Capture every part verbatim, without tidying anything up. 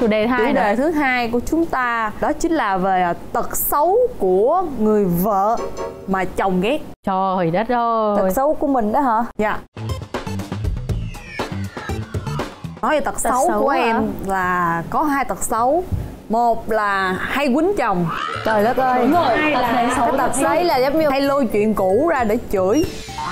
Chủ đề hai chủ đề thứ hai của chúng ta đó chính là về tật xấu của người vợ mà chồng ghét. Trời đất ơi, tật xấu của mình đó hả? Dạ. Nói về tật, tật xấu, xấu của hả? Em là có hai tật xấu. Một là hay quýnh chồng. Trời đất ơi. Đúng rồi. Hai là cái tật xấu là giống như hay lôi chuyện cũ ra để chửi.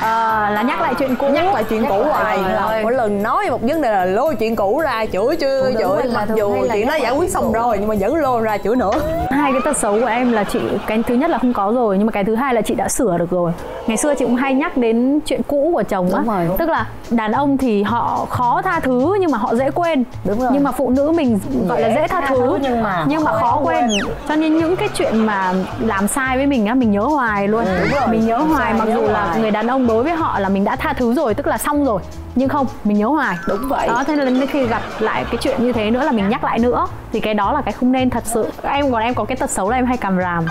À, là nhắc lại chuyện cũ. Nhắc lại chuyện nhắc cũ hoài. Mỗi lần nói một vấn đề là lôi chuyện cũ ra chửi chưa chửi. Mặc dù chuyện đó giải quyết xong rồi nhưng mà vẫn lôi ra chửi nữa. Hai cái tật xấu của em là chị, cái thứ nhất là không có rồi, nhưng mà cái thứ hai là chị đã sửa được rồi. Ngày xưa chị cũng hay nhắc đến chuyện cũ của chồng á. Tức là đàn ông thì họ khó tha thứ nhưng mà họ dễ quên. Đúng rồi. Nhưng mà phụ nữ mình gọi là dễ tha thứ nhưng mà nhưng mà khó quên. Cho nên những cái chuyện mà làm sai với mình á, mình nhớ hoài luôn. Mình nhớ hoài mặc dù là người đàn ông đối với họ là mình đã tha thứ rồi, tức là xong rồi, nhưng không, mình nhớ hoài. Đúng vậy đó, thế nên khi gặp lại cái chuyện như thế nữa là mình nhắc lại nữa, thì cái đó là cái không nên thật sự. Em còn em có cái tật xấu là em hay càm ràm.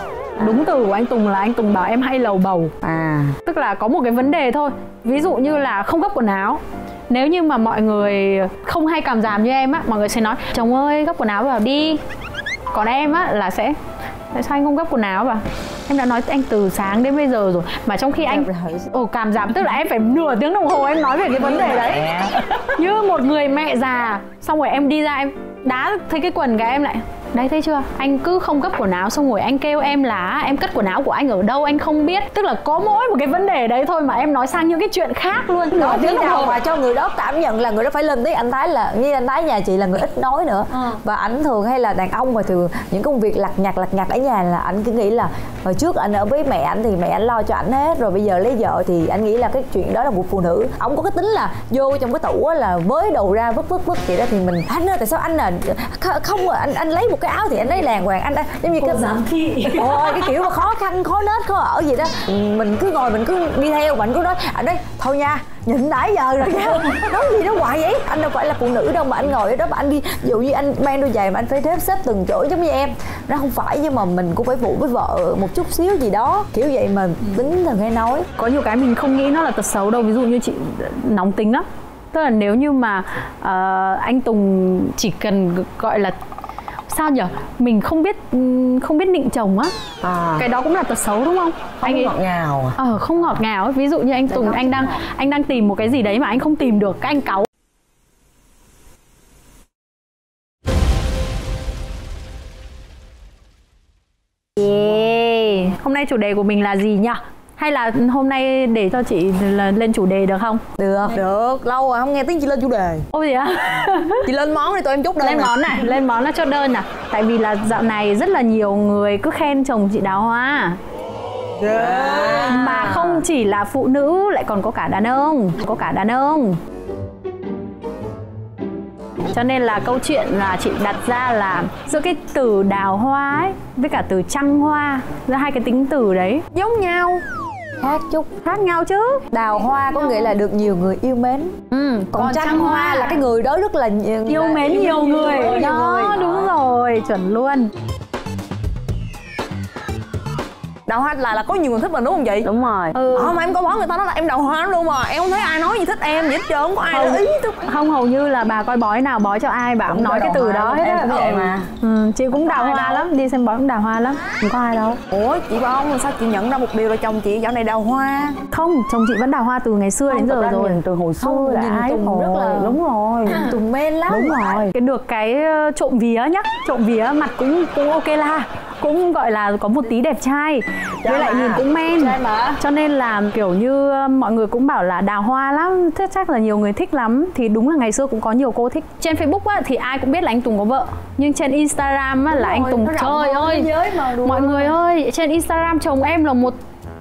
Đúng từ của anh Tùng là anh Tùng bảo em hay lầu bầu. À, tức là có một cái vấn đề thôi, ví dụ như là không gấp quần áo. Nếu như mà mọi người không hay càm ràm như em á, mọi người sẽ nói chồng ơi gấp quần áo vào đi. Còn em á là sẽ tại sao anh không gấp quần áo vào? Em đã nói anh từ sáng đến bây giờ rồi. Mà trong khi anh ồ cảm giảm, tức là em phải nửa tiếng đồng hồ em nói về cái vấn đề đấy. Như một người mẹ già. Xong rồi em đi ra em đá thấy cái quần cái em lại. Đấy thấy chưa? Anh cứ không gấp quần áo xong rồi anh kêu em là em cất quần áo của anh ở đâu anh không biết. Tức là có mỗi một cái vấn đề đấy thôi mà em nói sang những cái chuyện khác luôn. Nói thế nào mà cho người đó cảm nhận là người đó phải lên tiếng. Anh Thái là như anh Thái nhà chị là người ít nói nữa. À. Và ảnh thường hay là đàn ông mà thường những công việc lặt nhặt lặt nhặt ở nhà là anh cứ nghĩ là hồi trước anh ở với mẹ anh thì mẹ anh lo cho ảnh hết rồi, bây giờ lấy vợ thì anh nghĩ là cái chuyện đó là một phụ nữ. Ông có cái tính là vô trong cái tủ là với đầu ra vứt vứt vứt vậy đó, thì mình anh ơi tại sao anh là không anh anh lấy một cái áo thì anh lấy làng hoàng anh đã giống như cái ôi cái kiểu mà khó khăn khó nết khó ở gì đó, mình cứ ngồi mình cứ đi theo mình cứ nói anh đấy thôi nha nhịn đã giờ rồi nha, nói gì nó hoài vậy, anh đâu phải là phụ nữ đâu mà anh ngồi ở đó mà anh đi, ví dụ như anh mang đôi giày mà anh phải xếp xếp từng chỗ giống như em, nó không phải nhưng mà mình cũng phải phụ với vợ một chút xíu gì đó kiểu vậy mà tính là nghe nói. Có nhiều cái mình không nghĩ nó là tật xấu đâu, ví dụ như chị nóng tính lắm, tức là nếu như mà uh, anh Tùng chỉ cần gọi là sao nhở, mình không biết không biết nịnh chồng á, à, cái đó cũng là tật xấu đúng không? Không anh ngọt ấy, ngào, ờ à, không ngọt ngào ấy. Ví dụ như anh Tùng anh đang ngọt. anh đang tìm một cái gì đấy mà anh không tìm được, cái anh cáu. Yeah. Hôm nay chủ đề của mình là gì nhỉ? Hay là hôm nay để cho chị lên chủ đề được không? Được, được. Lâu rồi không nghe tiếng chị lên chủ đề. Ôi gì á? Chị lên món đi tụi em chốt đơn. Lên này. món này, lên món nó chốt đơn à? Tại vì là dạo này rất là nhiều người cứ khen chồng chị Đào Hoa. Yeah. À, mà không chỉ là phụ nữ lại còn có cả đàn ông, có cả đàn ông. Cho nên là câu chuyện là chị đặt ra là giữa cái từ đào hoa ấy với cả từ trăng hoa, giữa hai cái tính từ đấy giống nhau. Khác chút, khác nhau chứ. Đào hoa có nghĩa là được nhiều người yêu mến. Ừ, còn, còn trăng hoa, hoa là cái người đó rất là nhiều, yêu là mến nhiều, nhiều người. Nhiều đó, người. Đúng rồi, chuẩn luôn. Đào hoa là là có nhiều người thích mình đúng không chị? Đúng rồi. Ừ. Ờ, mà em có bó người ta nói là em đào hoa luôn mà em không thấy ai nói gì thích em vậy hết trơn, không có ai hầu, nói ý tôi... Không, hầu như là bà coi bói nào bói cho ai bà cũng nói cái từ đó hết. Em cũng vậy mà. Ừ, chị cũng đào hoa lắm, đi xem bói cũng đào hoa lắm, không có ai đâu. Ủa chị Bông sao chị nhận ra một điều là chồng chị dạo này đào hoa? Không, chồng chị vẫn đào hoa từ ngày xưa không, đến giờ rồi, từ hồi xưa là ai Tùng rất là đúng rồi, Tùng mê lắm. Đúng rồi. Cái được cái trộm vía nhá, trộm vía mặt cũng cũng ok la, cũng gọi là có một tí đẹp trai, với lại nhìn cũng men, cho nên là kiểu như mọi người cũng bảo là đào hoa lắm, thế chắc là nhiều người thích lắm. Thì đúng là ngày xưa cũng có nhiều cô thích. Trên Facebook á, thì ai cũng biết là anh Tùng có vợ, nhưng trên Instagram á, là rồi, anh Tùng trời ơi mọi người ơi, trên Instagram chồng em là một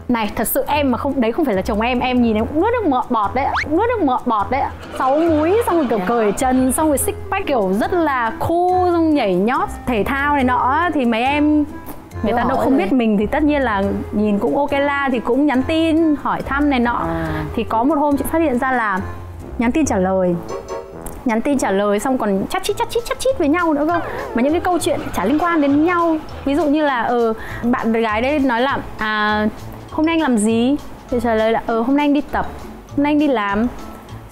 này, thật sự em mà không đấy không phải là chồng em, em nhìn em cũng nuốt nước mọt bọt đấy, nuốt nước mọt bọt đấy, sáu múi xong rồi kiểu cởi chân xong rồi six pack kiểu rất là cool, xong nhảy nhót thể thao này nọ, thì mấy em người ta đâu không biết mình thì tất nhiên là nhìn cũng ok la thì cũng nhắn tin hỏi thăm này nọ. Thì có một hôm chị phát hiện ra là nhắn tin trả lời, nhắn tin trả lời xong còn chat chít chat chít chat chít với nhau nữa cơ, mà những cái câu chuyện chả liên quan đến nhau. Ví dụ như là ờ ừ, bạn gái đấy nói là à hôm nay anh làm gì? Thì trả lời là ờ ừ, hôm nay anh đi tập, hôm nay anh đi làm.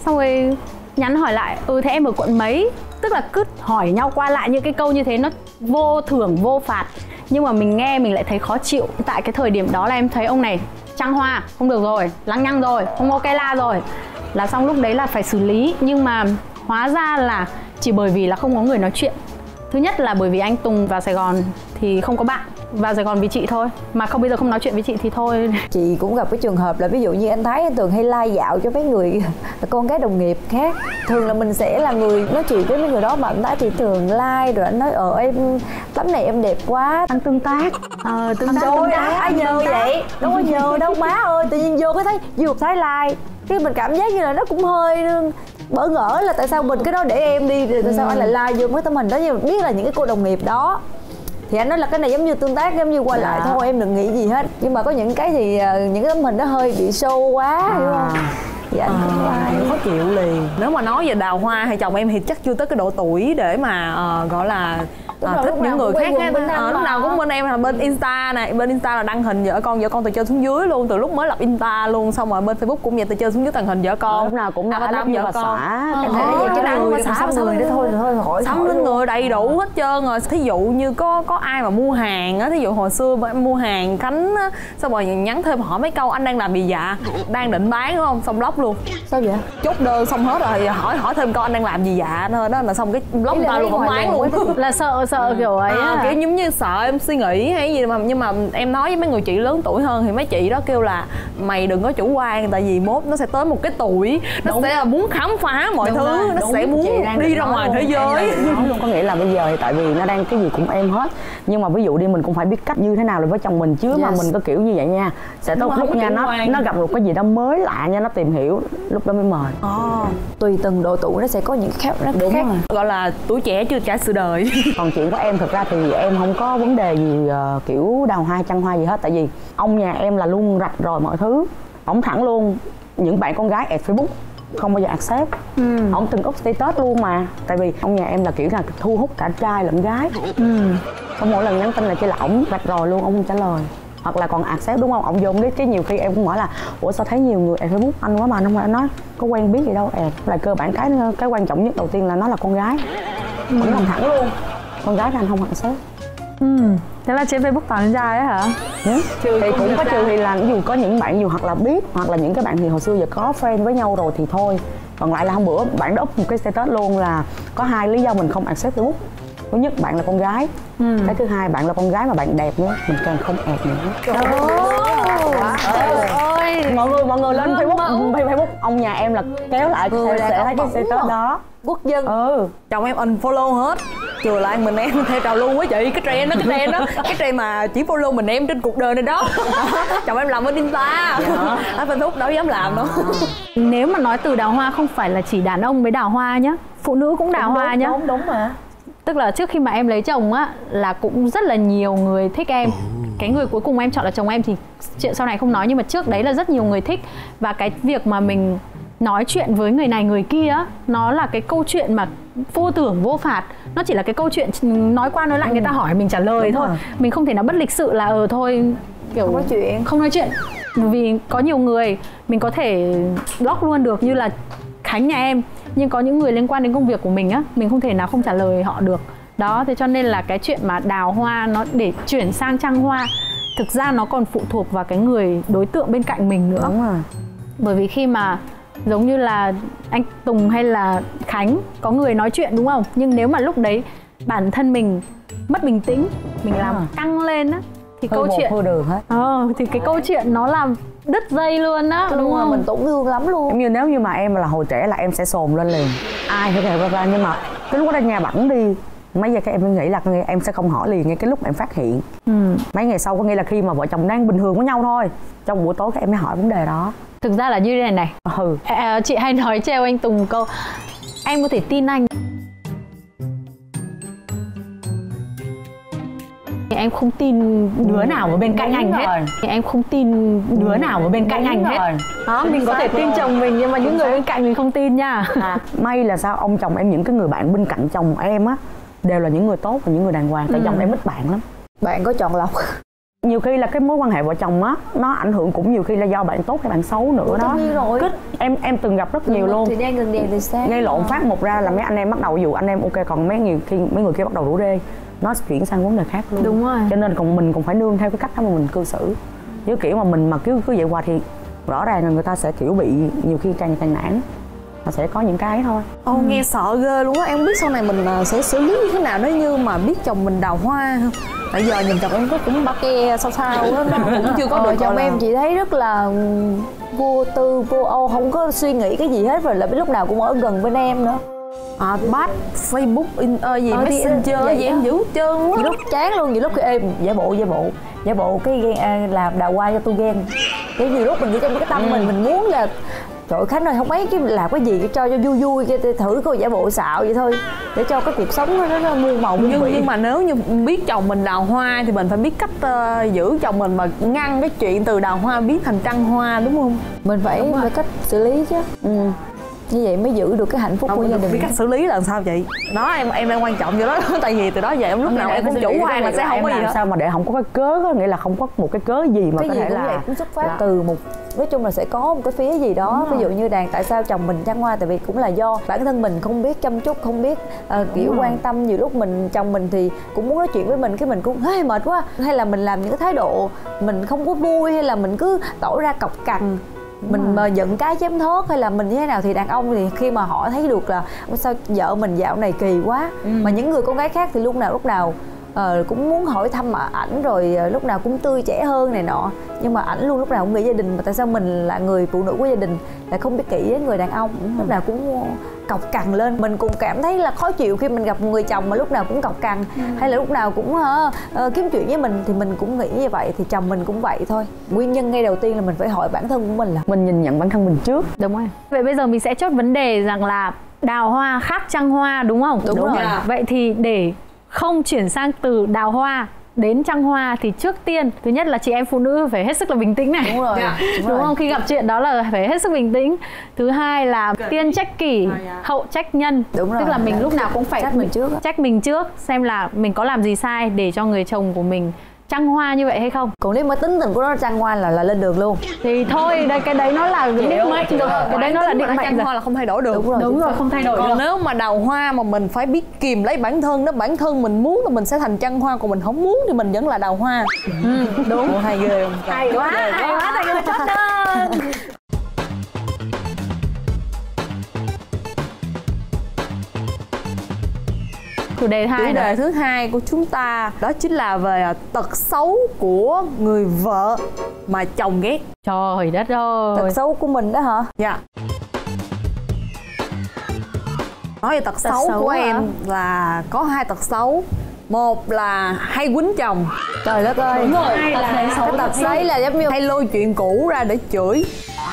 Xong rồi nhắn hỏi lại ừ thế em ở quận mấy? tức là cứ hỏi nhau qua lại những cái câu như thế, nó vô thưởng vô phạt, nhưng mà mình nghe mình lại thấy khó chịu. Tại cái thời điểm đó là em thấy ông này trăng hoa, không được rồi, lăng nhăng rồi, không ok la rồi, là xong lúc đấy là phải xử lý. Nhưng mà hóa ra là chỉ bởi vì là không có người nói chuyện. Thứ nhất là bởi vì anh Tùng vào Sài Gòn thì không có bạn, vào Sài Gòn vì chị thôi, mà không bây giờ không nói chuyện với chị thì thôi. Chị cũng gặp cái trường hợp là ví dụ như anh Thái, anh Tường hay lai dạo cho mấy người con cái đồng nghiệp khác. Thường là mình sẽ là người nói chuyện với mấy người đó, mà anh Thái thì thường lai like, rồi anh nói ờ em tấm này em đẹp quá, anh tương tác. Ờ tương tác, tương tác, ai nhờ vậy? Đâu có nhờ đâu má ơi, tự nhiên vô cái thấy vừa Thái like, cái mình cảm giác như là nó cũng hơi bỡ ngỡ là tại sao mình cái đó để em đi, rồi tại sao anh lại like vô cái tấm hình đó. Nhưng biết là những cái cô đồng nghiệp đó thì anh nói là cái này giống như tương tác, giống như qua lại à. Thôi em đừng nghĩ gì hết. Nhưng mà có những cái thì những cái tấm hình nó hơi bị sâu quá, à. Hiểu không? Dạ anh cũng like, khó chịu liền. Nếu mà nói về Đào Hoa hay chồng em thì chắc chưa tới cái độ tuổi để mà uh, gọi là À, thích những người khác á, à, lúc nào cũng bên em là bên Insta này, bên Insta là đăng hình vợ con, vợ con từ trên xuống dưới luôn, từ lúc mới lập Insta luôn, xong rồi bên Facebook cũng vậy, từ trên xuống dưới tầng hình vợ con, à, lúc nào cũng là tao vợ con, em thấy cái đăng mà xã người đó thôi thôi hỏi sắm đến người đầy đủ hết trơn rồi. Thí dụ như có có ai mà mua hàng á, thí dụ hồi xưa em mua hàng Khánh á, xong rồi nhắn thêm hỏi mấy câu anh đang làm gì dạ, đang định bán đúng không, xong block luôn. Sao vậy? Chốt đơn xong hết rồi hỏi hỏi thêm câu anh đang làm gì dạ thôi đó, là xong cái block tao luôn, không bán luôn, là sợ sợ kiểu ấy à, kiểu giống như sợ em suy nghĩ hay gì. Mà nhưng mà em nói với mấy người chị lớn tuổi hơn thì mấy chị đó kêu là mày đừng có chủ quan, tại vì mốt nó sẽ tới một cái tuổi nó đúng, sẽ là muốn khám phá mọi đúng thứ đúng, nó đúng, sẽ muốn đi ra ngoài thế giới luôn. Có nghĩa là bây giờ thì tại vì nó đang cái gì cũng em hết, nhưng mà ví dụ đi mình cũng phải biết cách như thế nào là với chồng mình chứ. Yes. Mà mình có kiểu như vậy nha, sẽ tới lúc nha nó quan. Nó gặp một cái gì đó mới lạ nha, nó tìm hiểu, lúc đó mới mời. Oh. Tùy từng độ tuổi nó sẽ có những khác, nó đúng khác. Rồi. Gọi là tuổi trẻ chưa trải sự đời. Còn chuyện của em thật ra thì em không có vấn đề gì uh, kiểu Đào Hoa chăn hoa gì hết, tại vì ông nhà em là luôn rạch rồi mọi thứ, ổng thẳng luôn những bạn con gái at Facebook không bao giờ accept. Ừ. Ổng từng up status luôn mà, tại vì ông nhà em là kiểu là thu hút cả trai lẫn gái. Ừ. Xong mỗi lần nhắn tin là chỉ là ổng rạch rồi luôn, ổng không trả lời hoặc là còn accept đúng không, ổng vô cái cái nhiều khi em cũng hỏi là ủa sao thấy nhiều người at Facebook anh quá mà nó không nói có quen biết gì đâu. Ad là cơ bản cái cái quan trọng nhất đầu tiên là nó là con gái. Ừ. Ổng làm thẳng luôn con gái anh không hạn sớm. Ừ, thế là trên Facebook toàn trai ấy hả? Ừ. Trừ thì cũng có trừ thì là dù có những bạn dù hoặc là biết hoặc là những cái bạn thì hồi xưa giờ có friend với nhau rồi thì thôi. Còn lại là hôm bữa bạn đã up một cái status luôn là có hai lý do mình không accept Facebook. Thứ nhất bạn là con gái, ừ. Cái thứ hai bạn là con gái mà bạn đẹp nữa, mình càng không ẹt nữa. Trời ơi, mọi người mọi người lên Facebook, Facebook ông nhà em là kéo lại sẽ thấy cái status đó. Quốc dân. Ừ. Chồng em unfollow hết. Chừa lại mình em theo trào lưu quá chị, cái trend đó, cái trend đó, cái trend mà chỉ follow mình em trên cuộc đời này đó. Chồng em làm ở Insta, dạ. Ở Facebook đâu dám làm đâu. Nếu mà nói từ Đào Hoa không phải là chỉ đàn ông mới Đào Hoa nhá, phụ nữ cũng Đào đúng, Hoa đúng, nhá. Đúng đúng mà. Tức là trước khi mà em lấy chồng á là cũng rất là nhiều người thích em. Cái người cuối cùng em chọn là chồng em thì chuyện sau này không nói, nhưng mà trước đấy là rất nhiều người thích. Và cái việc mà mình nói chuyện với người này người kia nó là cái câu chuyện mà vô thưởng vô phạt, nó chỉ là cái câu chuyện nói qua nói lại. Ừ. Người ta hỏi mình trả lời đúng thôi rồi. Mình không thể nào bất lịch sự là ờ thôi kiểu không nói chuyện không nói chuyện vì có nhiều người mình có thể block luôn được như là Khánh nhà em, nhưng có những người liên quan đến công việc của mình á mình không thể nào không trả lời họ được đó. Thế cho nên là cái chuyện mà Đào Hoa nó để chuyển sang trăng hoa thực ra nó còn phụ thuộc vào cái người đối tượng bên cạnh mình nữa. Đúng rồi. Bởi vì khi mà giống như là anh Tùng hay là Khánh có người nói chuyện đúng không? Nhưng nếu mà lúc đấy bản thân mình mất bình tĩnh, mình làm à. Căng lên á thì hơi câu bộ, chuyện hơi đường hết. Ờ thì cái đấy. Câu chuyện nó làm đứt dây luôn á, đúng, đúng không? Mình tổn thương lắm luôn. Giống như nếu như mà em là hồi trẻ là em sẽ sồn lên liền. Ai hiểu hiểu ra, nhưng mà cái lúc đó nhà bẵng đi. Mấy giờ các em mới nghĩ là em sẽ không hỏi liền ngay cái lúc mà em phát hiện. Ừ. Mấy ngày sau có nghĩa là khi mà vợ chồng đang bình thường với nhau thôi, trong buổi tối các em mới hỏi vấn đề đó. Thực ra là như thế này này. Ừ. À, chị hay nói trêu anh Tùng câu em có thể tin anh, em không tin đứa nào ở bên cạnh anh hết, em không tin đứa nào ở bên cạnh anh hết. Đó, mình có thể tin chồng mình nhưng mà những người bên cạnh mình không tin nha. À, may là sao ông chồng em những cái người bạn bên cạnh chồng em á đều là những người tốt và những người đàng hoàng. Tại ừ. chồng em ít bạn lắm. Bạn có chọn lọc. Nhiều khi là cái mối quan hệ vợ chồng á, nó ảnh hưởng cũng nhiều khi là do bạn tốt hay bạn xấu nữa đó. Rồi. Cứ, em em từng gặp rất nhiều luôn. Thì đen gần đèn thì sáng. Gây lộn phát một ra là mấy anh em bắt đầu dù anh em ok, còn mấy nhiều khi mấy người kia bắt đầu rủ rê, nó chuyển sang vấn đề khác luôn. Đúng rồi. Cho nên còn mình cũng phải nương theo cái cách đó mà mình cư xử. Với kiểu mà mình mà cứ cứ vậy hoài thì rõ ràng là người ta sẽ kiểu bị nhiều khi càng càng nản. Mà sẽ có những cái thôi. Ô ừ. Nghe sợ ghê luôn á, em biết sau này mình sẽ xử lý như thế nào nếu như mà biết chồng mình đào hoa không? Bây giờ nhìn chồng em có cũng bắt ke sao sao đó, nó cũng chưa có ờ, được. Chồng em là... chị thấy rất là vô tư, vô âu, không có suy nghĩ cái gì hết, rồi là biết lúc nào cũng ở gần bên em nữa. À, bát Facebook in uh, gì ờ, Messenger vậy, vậy em giữ hết trơn quá. Vậy lúc chán luôn, vậy lúc em giả bộ giả bộ giả bộ cái ghen, làm đào hoa cho tôi ghen. Cái nhiều lúc mình nghĩ trong cái tâm ừ. mình mình muốn là trời ơi Khánh ơi, không mấy cái làm cái gì cho cho vui vui, thử coi giả bộ xạo vậy thôi để cho cái cuộc sống nó, nó muôn màu. Nhưng, nhưng mà nếu như biết chồng mình đào hoa thì mình phải biết cách uh, giữ chồng mình mà ngăn cái chuyện từ đào hoa biến thành trăng hoa, đúng không? Mình phải phải cách xử lý chứ. Ừ. Như vậy mới giữ được cái hạnh phúc không, của gia đình. Biết cách xử lý là sao vậy? Đó em em đang quan trọng vô đó. Tại vì từ đó giờ em lúc nào em cũng chủ quan là sẽ không có gì hết. Sao mà để không có cái cớ đó, nghĩa là không có một cái cớ gì mà cái có gì thể cũng là, vậy, cũng xuất phát là từ một, nói chung là sẽ có một cái phía gì đó. Ví dụ như đàn tại sao chồng mình trăng hoa, tại vì cũng là do bản thân mình không biết chăm chút, không biết uh, kiểu đúng quan rồi. Tâm nhiều lúc mình chồng mình thì cũng muốn nói chuyện với mình, cái mình cũng hơi mệt quá, hay là mình làm những cái thái độ mình không có vui, hay là mình cứ tỏ ra cọc cằn. Ừ. Mình mà giận cái chém thớt hay là mình như thế nào thì đàn ông thì khi mà họ thấy được là sao vợ mình dạo này kỳ quá. Ừ. Mà những người con gái khác thì lúc nào lúc nào uh, cũng muốn hỏi thăm ảnh, rồi uh, lúc nào cũng tươi trẻ hơn này nọ, nhưng mà ảnh luôn lúc nào cũng nghĩ gia đình, mà tại sao mình là người phụ nữ của gia đình lại không biết kỹ với người đàn ông. Ừ. Lúc nào cũng cọc cằn lên, mình cũng cảm thấy là khó chịu khi mình gặp một người chồng mà lúc nào cũng cọc cằn. Ừ. Hay là lúc nào cũng uh, uh, kiếm chuyện với mình, thì mình cũng nghĩ như vậy thì chồng mình cũng vậy thôi. Nguyên nhân ngay đầu tiên là mình phải hỏi bản thân của mình, là mình nhìn nhận bản thân mình trước. Đúng rồi. Vậy bây giờ mình sẽ chốt vấn đề rằng là đào hoa khác trăng hoa, đúng không? Đúng, đúng rồi. Rồi. Vậy thì để không chuyển sang từ đào hoa đến trăng hoa thì trước tiên thứ nhất là chị em phụ nữ phải hết sức là bình tĩnh này, đúng rồi, yeah, đúng, đúng rồi. Không, khi gặp chuyện đó là phải hết sức bình tĩnh. Thứ hai là tiên trách kỷ, hậu trách nhân, đúng rồi, tức là mình đúng lúc đúng nào cũng phải trách mình trước trách mình trước xem là mình có làm gì sai để cho người chồng của mình trăng hoa như vậy hay không. Còn nếu mà tính tình của nó trăng hoa là là lên đường luôn thì thôi, đây cái đấy nó là định mệnh rồi, cái đấy nó là định mệnh. Trăng hoa là không thay đổi được, đúng rồi, đúng rồi, không thay đổi được. Nếu mà đào hoa mà mình phải biết kìm lấy bản thân, nếu bản thân mình muốn là mình sẽ thành trăng hoa, còn mình không muốn thì mình vẫn là đào hoa. Ừ, đúng. Ủa, hay ghê không? Hay quá, hay quá, hay ghê chót đơn. Chủ đề hai, chủ đề thứ hai của chúng ta đó chính là về tật xấu của người vợ mà chồng ghét. Trời đất ơi, tật xấu của mình đó hả? Dạ. Nói về tật, tật xấu, xấu của hả? Em là có hai tật xấu. Một là hay quýnh chồng. Trời đất ơi. Đúng rồi. Hai là cái xấu tật xấu là giống như hay lôi chuyện cũ ra để chửi.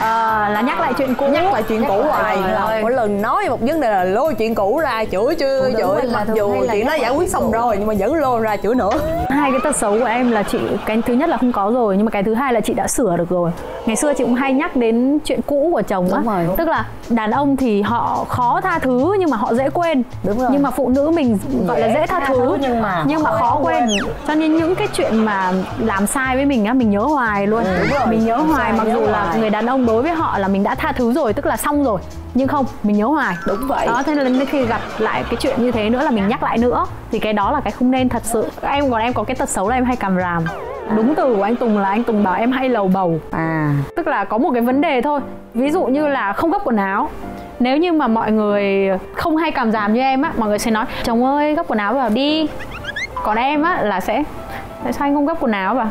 À, là nhắc lại chuyện cũ, nhắc lại chuyện nhắc cũ hoài. Mỗi lần nói một vấn đề là lôi chuyện cũ ra chửi chưa chửi, chửi. Mặc dù chuyện nó giải quyết xong rồi nhưng mà vẫn lôi ra chửi nữa. Hai cái tật xấu của em là chị, cái thứ nhất là không có rồi, nhưng mà cái thứ hai là chị đã sửa được rồi. Ngày xưa chị cũng hay nhắc đến chuyện cũ của chồng á, tức là đàn ông thì họ khó tha thứ nhưng mà họ dễ quên. Đúng rồi. Nhưng mà phụ nữ mình gọi dễ là dễ tha, tha thứ nhưng mà nhưng mà khó quên. quên. Cho nên những cái chuyện mà làm sai với mình á, mình nhớ hoài luôn. Ừ, mình nhớ hoài, mặc dù là người đàn ông đối với họ là mình đã tha thứ rồi, tức là xong rồi, nhưng không, mình nhớ hoài. Đúng vậy. Đó, thế nên khi gặp lại cái chuyện như thế nữa là mình nhắc lại nữa, thì cái đó là cái không nên thật sự. Em còn em có cái tật xấu là em hay càm ràm. Đúng từ của anh Tùng là anh Tùng bảo em hay lầu bầu. À. Tức là có một cái vấn đề thôi, ví dụ như là không gấp quần áo. Nếu như mà mọi người không hay càm ràm như em á, mọi người sẽ nói chồng ơi gấp quần áo vào đi. Còn em á là sẽ tại sao anh không gấp quần áo vào?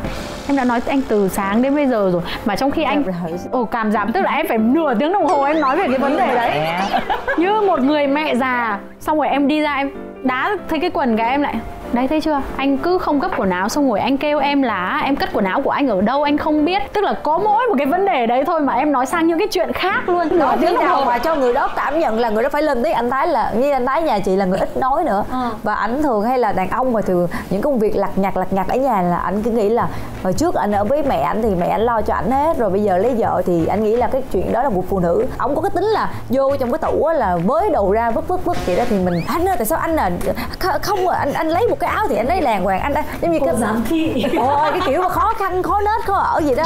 Em đã nói anh từ sáng đến bây giờ rồi. Mà trong khi anh ồ cảm giảm, tức là em phải nửa tiếng đồng hồ em nói về cái vấn đề đấy. Như một người mẹ già. Xong rồi em đi ra em đá thấy cái quần cái em lại đấy, thấy chưa, anh cứ không gấp quần áo, xong rồi anh kêu em là em cất quần áo của anh ở đâu anh không biết. Tức là có mỗi một cái vấn đề đấy thôi mà em nói sang những cái chuyện khác luôn. Nói thế nào mà cho người đó cảm nhận là người đó phải lên tiếng. Anh Thái là như anh Thái nhà chị là người ít nói nữa. À. Và ảnh thường hay là đàn ông mà thường những công việc lặt nhặt lặt nhặt ở nhà là ảnh cứ nghĩ là hồi trước anh ở với mẹ ảnh thì mẹ ảnh lo cho ảnh hết, rồi bây giờ lấy vợ thì anh nghĩ là cái chuyện đó là một phụ nữ. Ông có cái tính là vô trong cái tủ là với đầu ra vứt vứt vứt vậy đó, thì mình anh ơi tại sao anh là không, anh anh lấy một cái áo thì anh ấy làng hoàng, anh ấy giống như cái giảm khi ôi cái kiểu mà khó khăn khó nết khó ở gì đó,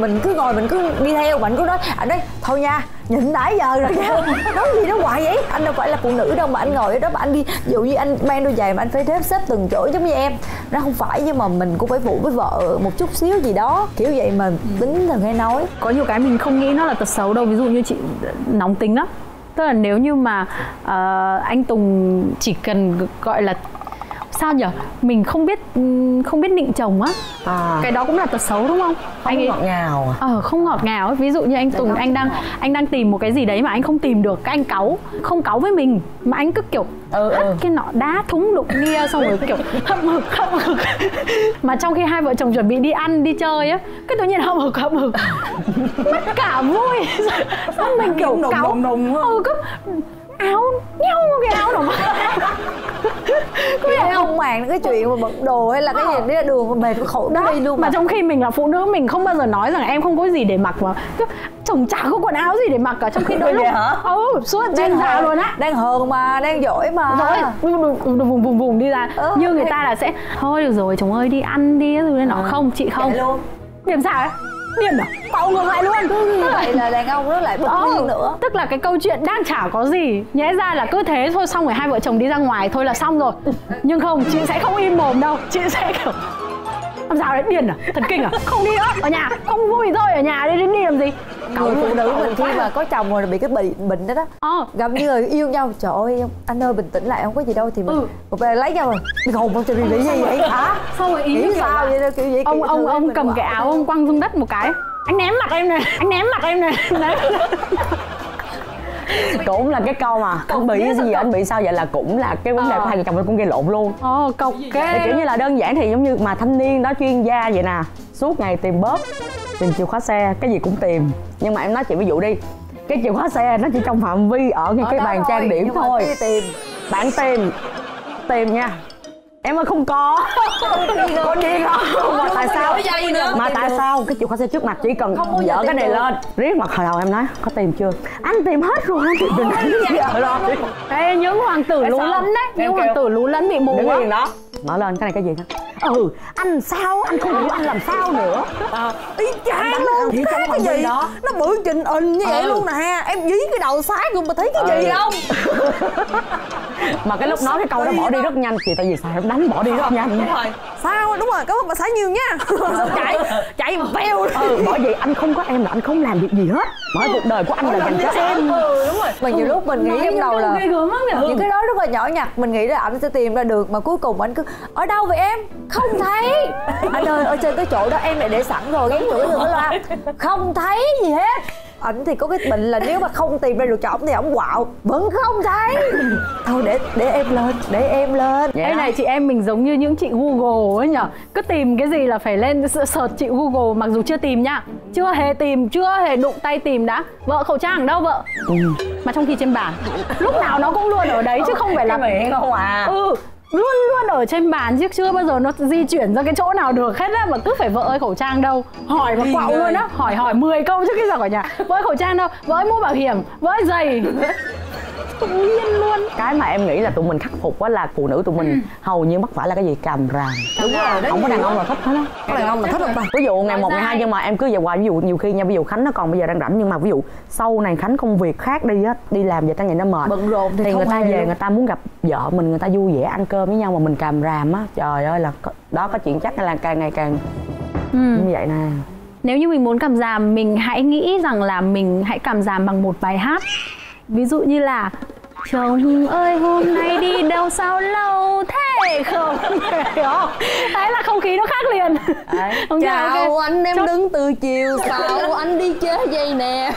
mình cứ ngồi mình cứ đi theo, mình cứ nói anh ấy thôi nha, nhịn nãy giờ rồi nha, nói gì nó hoài vậy. Anh đâu phải là phụ nữ đâu mà anh ngồi ở đó mà anh đi, ví dụ như anh mang đôi giày mà anh phải xếp xếp từng chỗ giống như em, nó không phải, nhưng mà mình cũng phải phụ với vợ một chút xíu gì đó kiểu vậy mà tính là nghe nói. Có nhiều cái mình không nghĩ nó là tật xấu đâu, ví dụ như chị nóng tính lắm, tức là nếu như mà uh, anh Tùng chỉ cần gọi là sao nhở, mình không biết không biết nịnh chồng á, à, cái đó cũng là tật xấu đúng không? Không anh ấy, ngọt ngào, ờ à, không ngọt ngào ấy. Ví dụ như anh Tùng đó, anh đang ngọt. anh đang tìm một cái gì đấy mà anh không tìm được, các anh cáu, không cáu với mình mà anh cứ kiểu ừ, hất ừ. cái nọ đá thúng đụng nia xong rồi kiểu hậm hực hậm hực mà trong khi hai vợ chồng chuẩn bị đi ăn đi chơi á, cái tự nhiên hậm hực hậm hực mất cả vui xong mình kiểu cáu đồng, đồng, đồng. Ừ, cứ áo nhau cái áo đồng có hiểu không? Màng cái chuyện mà bận đồ hay là cái gì đấy là đường mà mệt khổ đây luôn mà. Mà trong khi mình là phụ nữ, mình không bao giờ nói rằng em không có gì để mặc, mà chồng chả có quần áo gì để mặc cả, trong khi đôi lúc ừ, suốt trên ra luôn á, đang hờn mà đang giỏi mà rồi vùng vùng vùng đi ra ừ, như người ta là sẽ thôi được rồi chồng ơi đi ăn đi rồi nên nó à, không chị không luôn. Điểm sao ấy? Điên à? Tao ngược lại luôn. Tức vậy là đàn ông nó lại bực hơn nữa. Tức là cái câu chuyện đang chả có gì, nhẽ ra là cứ thế thôi xong rồi hai vợ chồng đi ra ngoài thôi là xong rồi. Nhưng không, chị sẽ không im mồm đâu. Chị sẽ kiểu làm sao đấy, điên à? Thần kinh à? Không đi nữa, ở nhà, không vui thôi, ở nhà đi, đến đi làm gì? Người phụ nữ mình khi mà có chồng rồi là bị cái bệnh bệnh đó đó. Ờ. Gặp những người yêu nhau, trời ơi anh ơi bình tĩnh lại không có gì đâu thì mình ừ. một bên lấy nhau rồi, gồng không cho bị gì vậy hả? Sao rồi ý sao vậy đâu kiểu vậy? Ông ông ông cầm cái áo ông quăng xuống đất một cái, anh ném mặt em này, anh ném mặt em này. Cũng là cái câu mà anh bị cái gì anh bị sao vậy là cũng là cái vấn đề của hai vợ chồng em cũng gây lộn luôn. Ờ cọc cái kiểu như là đơn giản thì giống như mà thanh niên đó chuyên gia vậy nè, suốt ngày tìm bóp, tìm chìa khóa xe, cái gì cũng tìm. Nhưng mà em nói chị ví dụ đi, cái chìa khóa xe nó chỉ trong phạm vi ở ngay cái bàn trang điểm thôi. Tìm. Bạn tìm tìm nha em ơi, không có có điên không? Mà tại sao mà tại sao cái chìa khóa xe trước mặt chỉ cần dở cái này lên riết mặt hồi đầu em nói có tìm chưa, anh tìm hết rồi, anh tìm được rồi. Ê những hoàng tử lú lẫn đấy, những hoàng tử lú lẫn bị mù đó, mở lên cái này cái gì đó. Ừ, anh sao, anh không hiểu anh làm sao nữa. À, ý chang luôn, cái, cái, cái gì đó nó bự trình ình như vậy ừ. luôn nè. Em dí cái đầu sái luôn mà thấy cái ừ. gì không? Mà cái lúc nói cái câu đó bỏ đi rất nhanh chị, tại vì sao em đánh bỏ đi rất nhanh. Đúng rồi. Sao đúng rồi, cái lúc mà sái nhiều nha. Chạy, chạy mà veo. Ừ, bởi vì anh không có em là anh không làm việc gì hết. Mọi cuộc đời của anh là dành cho em. Ừ, đúng rồi. Mà nhiều lúc mình nghĩ trong đầu là những cái đó rất là nhỏ nhặt, mình nghĩ là anh sẽ tìm ra được mà cuối cùng anh cứ ở đâu vậy em? Không thấy. Anh ơi, ở trên cái chỗ đó em lại để sẵn rồi, ghé cửa rồi loa. Không thấy gì hết. Ảnh thì có cái bệnh là nếu mà không tìm ra được cho ổng thì ổng quạo, vẫn không thấy. Thôi để để em lên, để em lên. Cái yeah. này chị em mình giống như những chị Google ấy nhở, cứ tìm cái gì là phải lên search chị Google, mặc dù chưa tìm nha, chưa hề tìm, chưa hề đụng tay tìm đã. Vợ khẩu trang đâu vợ? Ừ. Mà trong khi trên bàn, lúc nào nó cũng luôn ở đấy chứ không phải là cái không à. Ừ. Luôn luôn ở trên bàn chứ chưa bao giờ nó di chuyển ra cái chỗ nào được hết á, mà cứ phải vợ ơi khẩu trang đâu, hỏi mà quạo luôn á, hỏi hỏi mười câu trước khi ra khỏi nhà, vợ ơi khẩu trang đâu, vợ ơi mũ bảo hiểm, vợ ơi giày. Nhiên luôn. Cái mà em nghĩ là tụi mình khắc phục á là phụ nữ tụi mình ừ. hầu như mắc phải là cái gì càm ràm. Đúng rồi, không có đàn ông là thích hết á. Có đàn ông là thích không ta? Ví dụ ngày một ngày hai nhưng mà em cứ về hoài, ví dụ nhiều khi nha, ví dụ Khánh nó còn bây giờ đang rảnh nhưng mà ví dụ sau này Khánh công việc khác đi á, đi làm về ta ngày nó mệt. Bận rộn thì, thì không người ta về luôn. Người ta muốn gặp vợ mình, người ta vui vẻ ăn cơm với nhau mà mình càm ràm á, trời ơi là đó có chuyện chắc là càng ngày càng ừ. như vậy nè. Nếu như mình muốn càm ràm mình hãy nghĩ rằng là mình hãy càm ràm bằng một bài hát. Ví dụ như là chồng ơi hôm nay đi đâu sao lâu thế không? Hiểu không? Đấy là không khí nó khác liền. Chào okay. anh em Chốc. Đứng từ chiều sao anh đi chơi dây nè.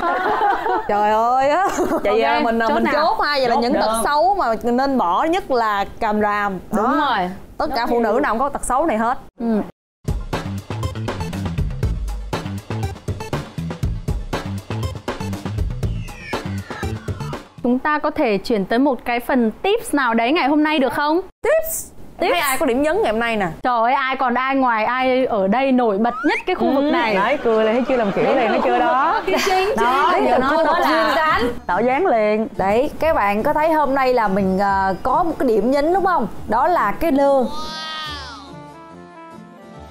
Trời ơi á. Chị okay. à, mình chốt mình nào? Chốt hai vậy chốt là những tật xấu mà nên bỏ, nhất là càm ràm. Đúng đó. Rồi. Tất cả phụ nữ nào cũng có tật xấu này hết. Ừ. Chúng ta có thể chuyển tới một cái phần tips nào đấy ngày hôm nay được không? Tips Tiếp. Thấy ai có điểm nhấn ngày hôm nay nè? Trời ơi, ai còn ai ngoài ai ở đây nổi bật nhất cái khu ừ. vực này. Đấy, cười là thấy chưa làm kiểu này mới chưa đó. Đó, giờ nó đó là tạo dáng liền. Đấy, các bạn có thấy hôm nay là mình uh, có một cái điểm nhấn đúng không? Đó là cái lơ.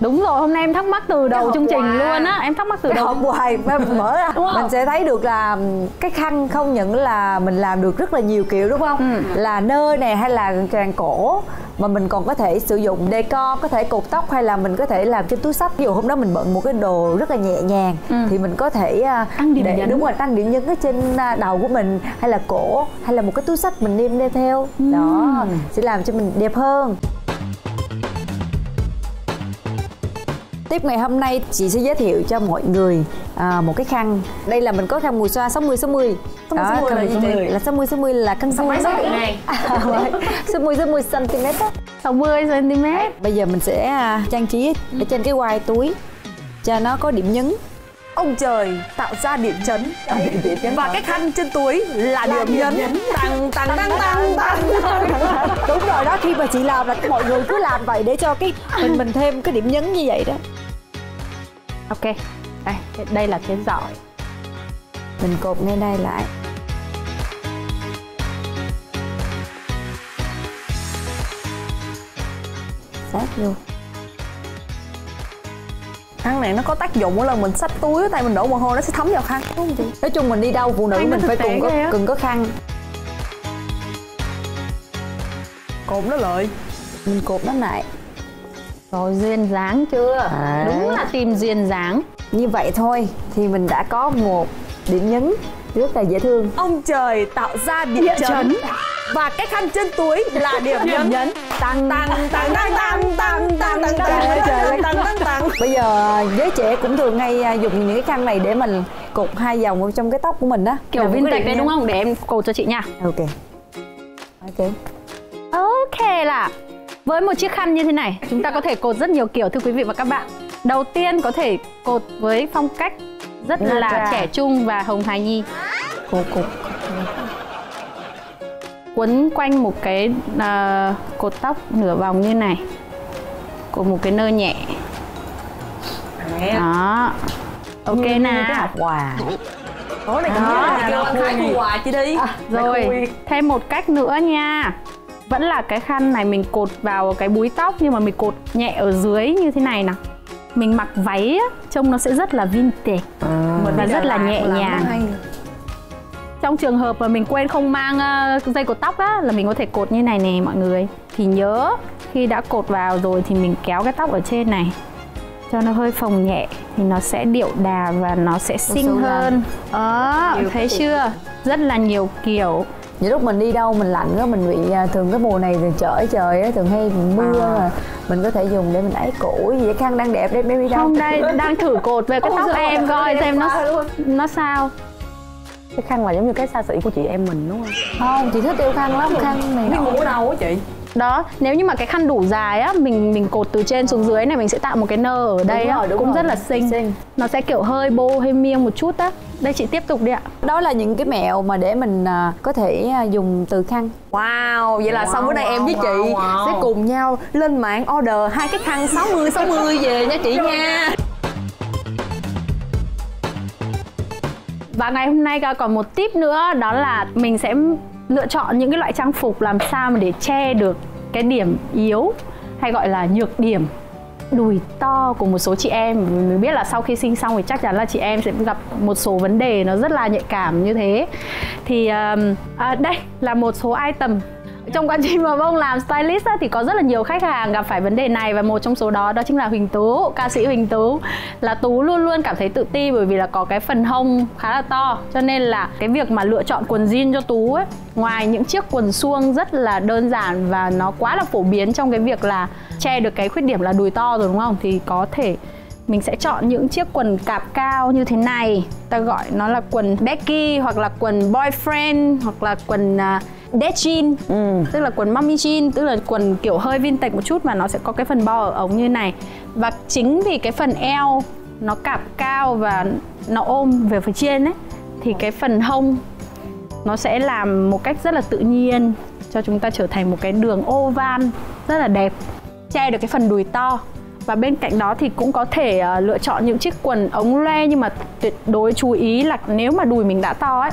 Đúng rồi, hôm nay em thắc mắc từ đầu chương trình hoài. Luôn á, em thắc mắc từ cái đầu hộp hoài mở ra mình sẽ thấy được là cái khăn không những là mình làm được rất là nhiều kiểu đúng không? Ừ. Là nơ nè hay là tràng cổ, mà mình còn có thể sử dụng decor, có thể cột tóc hay là mình có thể làm trên túi xách. Ví dụ hôm đó mình bận một cái đồ rất là nhẹ nhàng ừ. thì mình có thể tăng điểm để, nhấn. Đúng rồi, tăng điểm nhấn ở trên đầu của mình hay là cổ hay là một cái túi xách mình đem đi theo. Ừ. Đó, sẽ làm cho mình đẹp hơn. Tiếp ngày hôm nay chị sẽ giới thiệu cho mọi người à, một cái khăn. Đây là mình có khăn mùi xoa sáu mươi sáu mươi. sáu mươi sáu mươi là gì chị? Là sáu mươi sáu mươi là khăn xoa này. sáu mươi sáu mươi xăng ti mét. sáu mươi xăng ti mét. Bây giờ mình sẽ trang trí ở trên cái quai túi cho nó có điểm nhấn. Ông trời tạo ra điểm chấn. Và cái khăn trên túi là điểm nhấn. Tăng tăng tăng tăng tăng. Đúng rồi đó, khi mà chị làm là mọi người cứ làm vậy để cho cái mình mình thêm cái điểm nhấn như vậy đó. Ok, đây, đây là cái giỏ. Mình cột ngay đây lại. Sát vô. Khăn này nó có tác dụng mỗi lần mình xách túi tay mình đổ mồ hôi nó sẽ thấm vào khăn đúng không chị? Nói chung mình đi đâu phụ nữ mình phải cùng có, cần có khăn. Cột nó lại. Mình cột nó lại. Rồi duyên dáng chưa? À. Đúng là tìm duyên dáng. Như vậy thôi thì mình đã có một điểm nhấn rất là dễ thương. Ông trời tạo ra điểm chấn. Và cái khăn trên túi là điểm nhấn. Tăng tăng tăng tăng tăng tăng tăng tăng tăng tăng tăng. Bây giờ giới trẻ cũng thường hay dùng những cái khăn này để mình cột hai vòng ở trong cái tóc của mình đó. Kiểu vintage đây đúng không? Để em cột cho chị nha. Ok. Ok. Ok là với một chiếc khăn như thế này, chúng ta có thể cột rất nhiều kiểu thưa quý vị và các bạn. Đầu tiên có thể cột với phong cách rất là trẻ trung và hồng hài nhi. Cột cột quấn quanh một cái uh, cột tóc nửa vòng như này, cột một cái nơ nhẹ. Đấy. Đó, ok nè. Quà. Đó này cũng quà chứ đi. À, rồi thêm một cách nữa nha. Vẫn là cái khăn này mình cột vào cái búi tóc nhưng mà mình cột nhẹ ở dưới như thế này nè. Mình mặc váy á, trông nó sẽ rất là vintage à, và rất là nhẹ nhàng. Trong trường hợp mà mình quên không mang uh, dây cột tóc á, là mình có thể cột như này nè mọi người. Thì nhớ khi đã cột vào rồi thì mình kéo cái tóc ở trên này cho nó hơi phồng nhẹ thì nó sẽ điệu đà và nó sẽ xinh hơn. Đó, thấy chưa? Rất là nhiều kiểu. Những lúc mình đi đâu mình lạnh á, mình bị thường cái mùa này thì trời trời á, thường hay mưa à. Mà mình có thể dùng để mình ấy củi vậy. Khăn đang đẹp đem đi đâu không đây đang thử cột về cái tóc em coi xem nó nó sao. Cái khăn là giống như cái xa xỉ của chị em mình đúng không? Không, chị thích yêu khăn lắm, khăn này ngủ đầu á chị. Đó, nếu như mà cái khăn đủ dài á, mình mình cột từ trên xuống dưới này, mình sẽ tạo một cái nơ ở đây á, cũng rất là xinh. Nó sẽ kiểu hơi bô, hơi miêng một chút á. Đây chị tiếp tục đi ạ. Đó là những cái mẹo mà để mình có thể dùng từ khăn. Wow, vậy là wow, xong bữa nay wow, em với chị wow, wow. sẽ cùng nhau lên mạng order hai cái khăn sáu mươi sáu mươi về nha chị nha. Và ngày hôm nay còn một tip nữa, đó là mình sẽ lựa chọn những cái loại trang phục làm sao mà để che được cái điểm yếu hay gọi là nhược điểm đùi to của một số chị em. Mình biết là sau khi sinh xong thì chắc chắn là chị em sẽ gặp một số vấn đề nó rất là nhạy cảm như thế. Thì à, đây là một số item. Trong quá trình mà Bông làm stylist á, thì có rất là nhiều khách hàng gặp phải vấn đề này. Và một trong số đó đó chính là Huỳnh Tú, ca sĩ Huỳnh Tú. Là Tú luôn luôn cảm thấy tự ti bởi vì là có cái phần hông khá là to. Cho nên là cái việc mà lựa chọn quần jean cho Tú ấy, ngoài những chiếc quần suông rất là đơn giản và nó quá là phổ biến trong cái việc là che được cái khuyết điểm là đùi to rồi đúng không? Thì có thể mình sẽ chọn những chiếc quần cạp cao như thế này. Ta gọi nó là quần baggy hoặc là quần boyfriend hoặc là quần... Uh, dead jean, ừ. tức là quần mommy jean, tức là quần kiểu hơi vintage một chút mà nó sẽ có cái phần bo ở ống như này. Và chính vì cái phần eo nó cạp cao và nó ôm về phía trên ấy, thì cái phần hông nó sẽ làm một cách rất là tự nhiên cho chúng ta trở thành một cái đường oval rất là đẹp, che được cái phần đùi to. Và bên cạnh đó thì cũng có thể uh, lựa chọn những chiếc quần ống loe, nhưng mà tuyệt đối chú ý là nếu mà đùi mình đã to ấy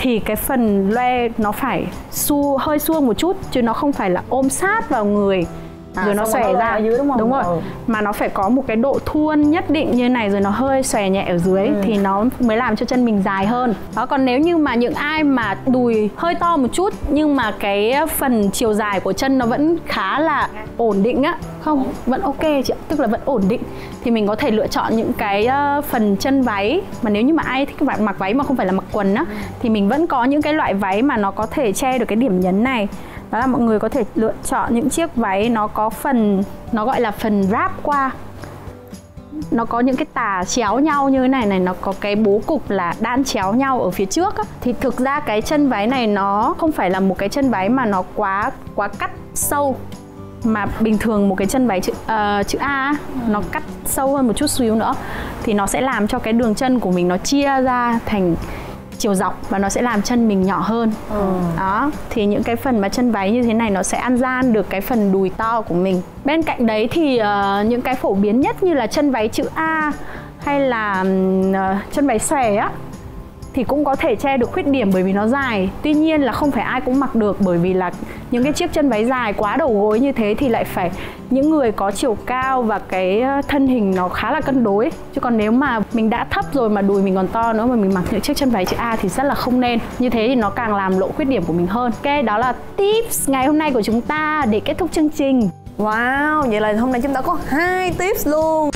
thì cái phần loe nó phải xu, hơi xuông một chút, chứ nó không phải là ôm sát vào người à, rồi nó xòe nó ra ở dưới, đúng không? Đúng rồi. Ừ. Mà nó phải có một cái độ thuôn nhất định như này, rồi nó hơi xòe nhẹ ở dưới, ừ. thì nó mới làm cho chân mình dài hơn. Đó, còn nếu như mà những ai mà đùi hơi to một chút nhưng mà cái phần chiều dài của chân nó vẫn khá là ổn định á, không, vẫn ok chị, tức là vẫn ổn định, thì mình có thể lựa chọn những cái phần chân váy. Mà nếu như mà ai thích mặc váy mà không phải là mặc quần á, thì mình vẫn có những cái loại váy mà nó có thể che được cái điểm nhấn này. Đó là mọi người có thể lựa chọn những chiếc váy nó có phần, nó gọi là phần wrap qua, nó có những cái tà chéo nhau như thế này này, nó có cái bố cục là đan chéo nhau ở phía trước á. Thì thực ra cái chân váy này nó không phải là một cái chân váy mà nó quá quá cắt sâu, mà bình thường một cái chân váy chữ, uh, chữ A ừ. nó cắt sâu hơn một chút xíu nữa thì nó sẽ làm cho cái đường chân của mình nó chia ra thành chiều dọc và nó sẽ làm chân mình nhỏ hơn. ừ. Đó, thì những cái phần mà chân váy như thế này nó sẽ ăn gian được cái phần đùi to của mình. Bên cạnh đấy thì uh, những cái phổ biến nhất như là chân váy chữ A hay là uh, chân váy xòe á, thì cũng có thể che được khuyết điểm bởi vì nó dài. Tuy nhiên là không phải ai cũng mặc được, bởi vì là những cái chiếc chân váy dài quá đầu gối như thế thì lại phải những người có chiều cao và cái thân hình nó khá là cân đối. Chứ còn nếu mà mình đã thấp rồi mà đùi mình còn to nữa mà mình mặc những chiếc chân váy chữ A thì rất là không nên. Như thế thì nó càng làm lộ khuyết điểm của mình hơn. Ok, đó là tips ngày hôm nay của chúng ta để kết thúc chương trình. Wow, vậy là hôm nay chúng ta có hai tips luôn.